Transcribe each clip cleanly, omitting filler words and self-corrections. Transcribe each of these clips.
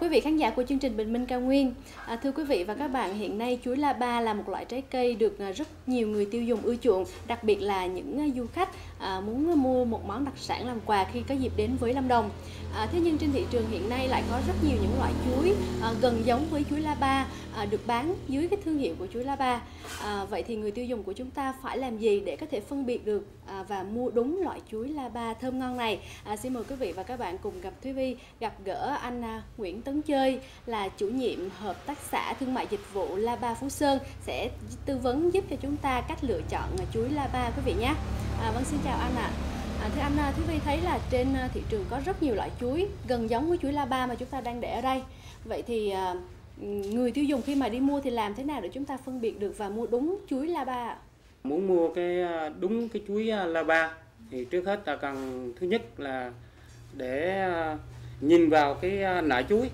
quý vị khán giả của chương trình Bình Minh Ca Nguyên. Thưa quý vị và các bạn, hiện nay chuối Laba là một loại trái cây được rất nhiều người tiêu dùng ưa chuộng, đặc biệt là những du khách muốn mua một món đặc sản làm quà khi có dịp đến với Lâm Đồng. Thế nhưng trên thị trường hiện nay lại có rất nhiều những loại chuối gần giống với chuối Laba được bán dưới cái thương hiệu của chuối Laba. Vậy thì người tiêu dùng của chúng ta phải làm gì để có thể phân biệt được và mua đúng loại chuối Laba thơm ngon này? Xin mời quý vị và các bạn cùng gặp Thúy Vy, gặp gỡ anh Nguyễn Tấn Chơi là chủ nhiệm hợp tác xã thương mại dịch vụ Laba Phú Sơn sẽ tư vấn giúp cho chúng ta cách lựa chọn chuối Laba quý vị nhé. Vâng, xin chào anh ạ. Thưa anh, Thúy Vy thấy là trên thị trường có rất nhiều loại chuối gần giống với chuối Laba mà chúng ta đang để ở đây. Vậy thì người tiêu dùng khi mà đi mua thì làm thế nào để chúng ta phân biệt được và mua đúng chuối Laba? Muốn mua đúng cái chuối Laba thì trước hết ta cần, thứ nhất là để nhìn vào cái nải chuối.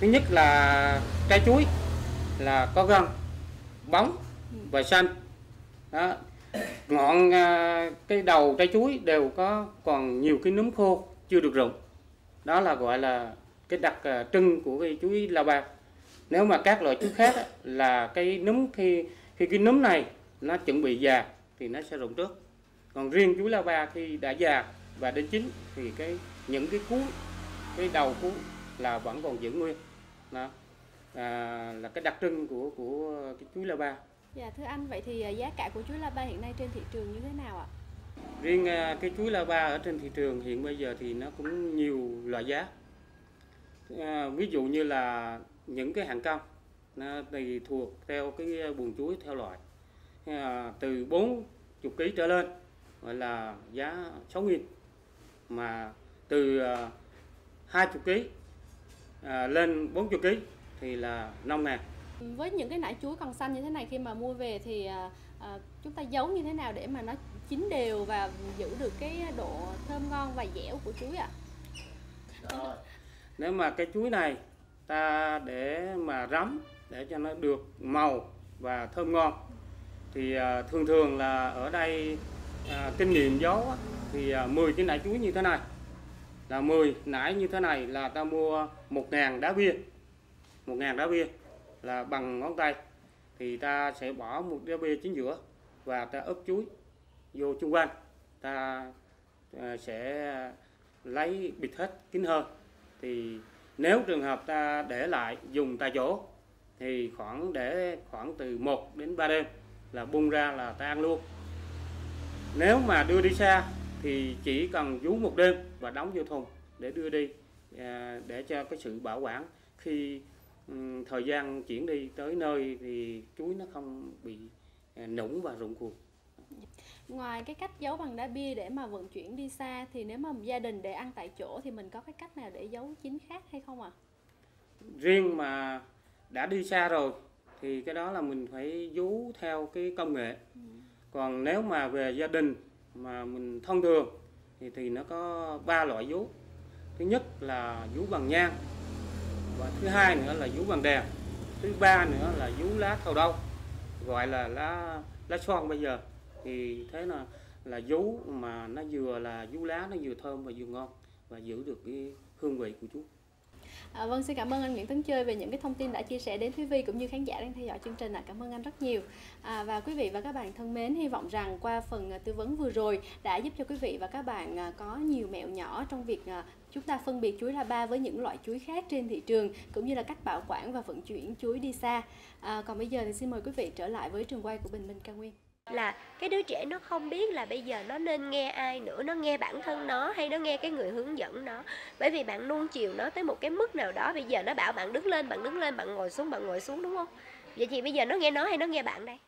Thứ nhất là trái chuối là có gân, bóng và xanh. Đó. Ngọn cái đầu trái chuối đều có còn nhiều cái núm khô chưa được rụng. Đó là gọi là cái đặc trưng của cái chuối Laba. Nếu mà các loại chuối khác là cái núm, khi cái núm này nó chuẩn bị già thì nó sẽ rụng trước. Còn riêng chuối Laba khi đã già và đến chín thì những cái cuống, cái đầu cuống là vẫn còn giữ nguyên. Đó. Là cái đặc trưng của cái chuối Laba. Dạ, thưa anh, vậy thì giá cả của chuối Laba hiện nay trên thị trường như thế nào ạ? Riêng cái chuối Laba ở trên thị trường hiện bây giờ thì nó cũng nhiều loại giá. Ví dụ như là những cái hàng cân thì thuộc theo cái buồng chuối theo loại. Từ 40 kg trở lên gọi là giá 6.000, mà từ 20 kg lên 40 kg thì là 5.000. Với những cái nải chuối còn xanh như thế này, khi mà mua về thì chúng ta giấu như thế nào để mà nó chín đều và giữ được cái độ thơm ngon và dẻo của chuối ạ? Rồi. Nếu mà cái chuối này ta để mà rắm để cho nó được màu và thơm ngon thì thường thường là ở đây kinh nghiệm giấu thì 10 cái nải chuối như thế này, là 10 nải như thế này là ta mua 1.000 đá bia. 1.000 đá bia là bằng ngón tay thì ta sẽ bỏ một đĩa bia chính giữa và ta ướp chuối vô chung quanh, ta sẽ lấy bịt hết kín hơn. Thì nếu trường hợp ta để lại dùng tại chỗ thì khoảng từ 1 đến 3 đêm là bung ra là ta ăn luôn. Nếu mà đưa đi xa thì chỉ cần vú một đêm và đóng vô thùng để đưa đi, để cho cái sự bảo quản khi thời gian chuyển đi tới nơi thì chuối nó không bị nũng và rụng cuột. Ngoài cái cách giấu bằng đá bia để mà vận chuyển đi xa thì nếu mà gia đình để ăn tại chỗ thì mình có cái cách nào để giấu chín khác hay không ạ? Riêng mà đã đi xa rồi thì cái đó là mình phải giấu theo cái công nghệ. Còn nếu mà về gia đình mà mình thông thường thì nó có 3 loại giấu. Thứ nhất là giấu bằng nhang, và thứ hai nữa là vú bằng đèn, thứ ba nữa là vú lá thầu đâu, gọi là lá xoan bây giờ. Thì thế là vú mà nó vừa là vú lá, nó vừa thơm và vừa ngon và giữ được cái hương vị của chú. Vâng, xin cảm ơn anh Nguyễn Tấn Chơi về những cái thông tin đã chia sẻ đến Thúy Vy cũng như khán giả đang theo dõi chương trình. Cảm ơn anh rất nhiều. Và quý vị và các bạn thân mến, hy vọng rằng qua phần tư vấn vừa rồi đã giúp cho quý vị và các bạn có nhiều mẹo nhỏ trong việc chúng ta phân biệt chuối Laba với những loại chuối khác trên thị trường, cũng như là cách bảo quản và vận chuyển chuối đi xa. Còn bây giờ thì xin mời quý vị trở lại với trường quay của Bình Minh Ca Nguyên. Là cái đứa trẻ nó không biết là bây giờ nó nên nghe ai nữa, nó nghe bản thân nó hay nó nghe cái người hướng dẫn nó. Bởi vì bạn nuông chiều nó tới một cái mức nào đó, bây giờ nó bảo bạn đứng lên, bạn ngồi xuống, bạn ngồi xuống, đúng không? Vậy thì bây giờ nó nghe nó hay nó nghe bạn đây?